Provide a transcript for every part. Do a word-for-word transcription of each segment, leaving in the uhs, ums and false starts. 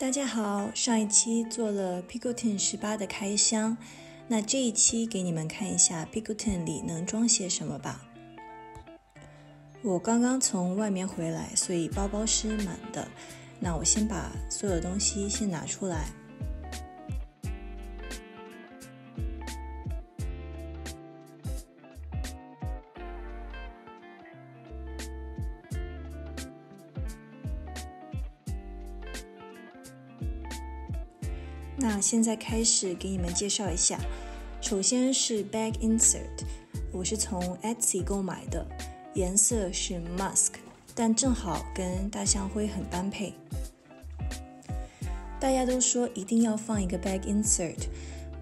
大家好，上一期做了 Picotin 十八的开箱，那这一期给你们看一下 Picotin 里能装些什么吧。我刚刚从外面回来，所以包包是满的。那我先把所有的东西先拿出来。那现在开始给你们介绍一下，首先是 bag insert， 我是从 Etsy 购买的，颜色是 musk， 但正好跟大象灰很般配。大家都说一定要放一个 bag insert，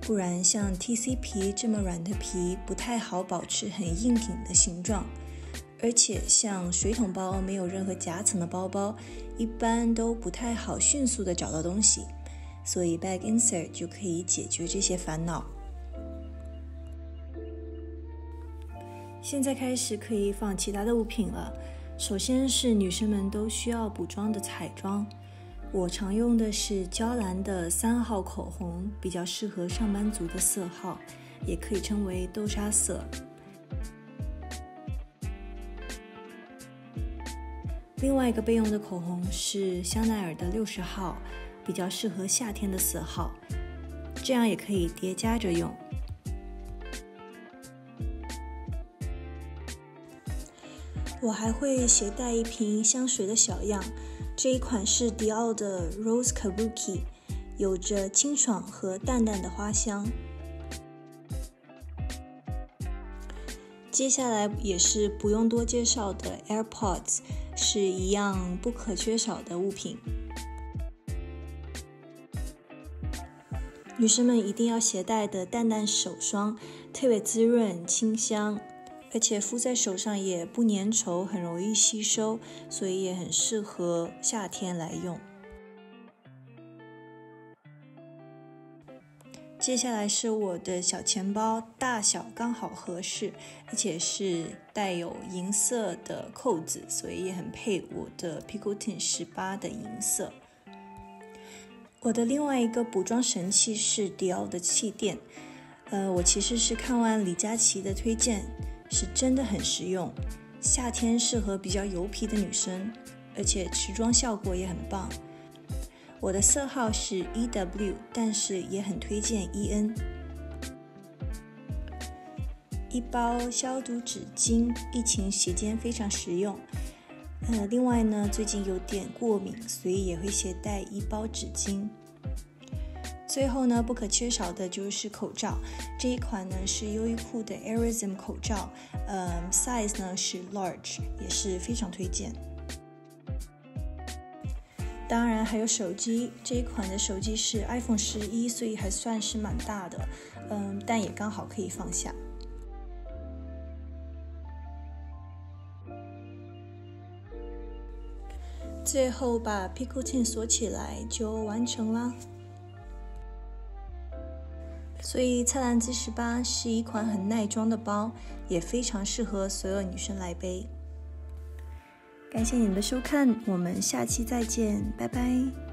不然像 T C 皮这么软的皮不太好保持很硬挺的形状，而且像水桶包没有任何夹层的包包，一般都不太好迅速的找到东西。所以 bag insert 就可以解决这些烦恼。现在开始可以放其他的物品了。首先是女生们都需要补妆的彩妆，我常用的是娇兰的三号口红，比较适合上班族的色号，也可以称为豆沙色。另外一个备用的口红是香奈儿的六十号，比较适合夏天的色号，这样也可以叠加着用。我还会携带一瓶香水的小样，这一款是迪奥的 Rose Kabuki， 有着清爽和淡淡的花香。接下来也是不用多介绍的 AirPods， 是一样不可缺少的物品。女生们一定要携带的淡淡手霜，特别滋润清香，而且敷在手上也不粘稠，很容易吸收，所以也很适合夏天来用。接下来是我的小钱包，大小刚好合适，而且是带有银色的扣子，所以也很配我的 Picotin 十八的银色。我的另外一个补妆神器是迪奥的气垫，呃，我其实是看完李佳琦的推荐，是真的很实用，夏天适合比较油皮的女生，而且持妆效果也很棒。我的色号是 E W， 但是也很推荐 E N。一包消毒纸巾，疫情期间非常实用。呃，另外呢，最近有点过敏，所以也会携带一包纸巾。最后呢，不可缺少的就是口罩，这一款呢是优衣库的 Airism 口罩，呃 size 呢是 large， 也是非常推荐。当然还有手机，这一款的手机是 iPhone 十一，所以还算是蛮大的，嗯、呃，但也刚好可以放下。最后把 Picotin 锁起来就完成啦。所以菜篮子十八是一款很耐装的包，也非常适合所有女生来背。感谢你们的收看，我们下期再见，拜拜。